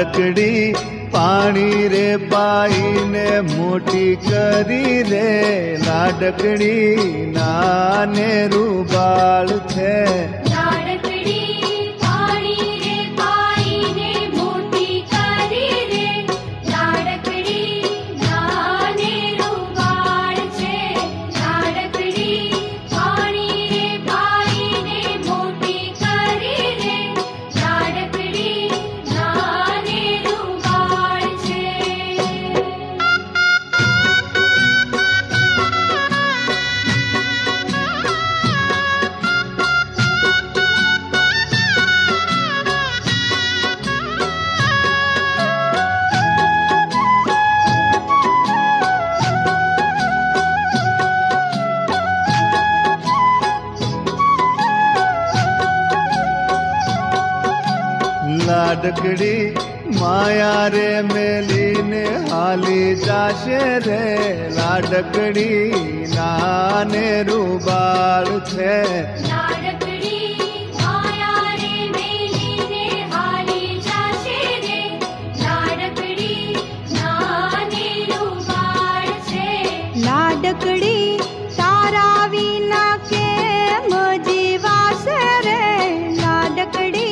નાનકડી पानी रे पाई ने मोटी करी रे लाडकड़ी नाने रूबाल थे। लाडकड़ी पानी रे पाई ने मोटी करी रे लाडकड़ी नाने रूबाल थे। लाडकड़ी पानी रे पाई ने मोटी करी रे लाडकड़ी नाने लाडकड़ी माया रे मेली ने हाली जाशे रे लाडकड़ी नाने रूबाल थे। लाडकड़ी माया रे मेली ने हाली जाशे रे लाडकड़ी नाने रूबाल थे। लाडकड़ी तारा विना के मजीवास रे लाडकड़ी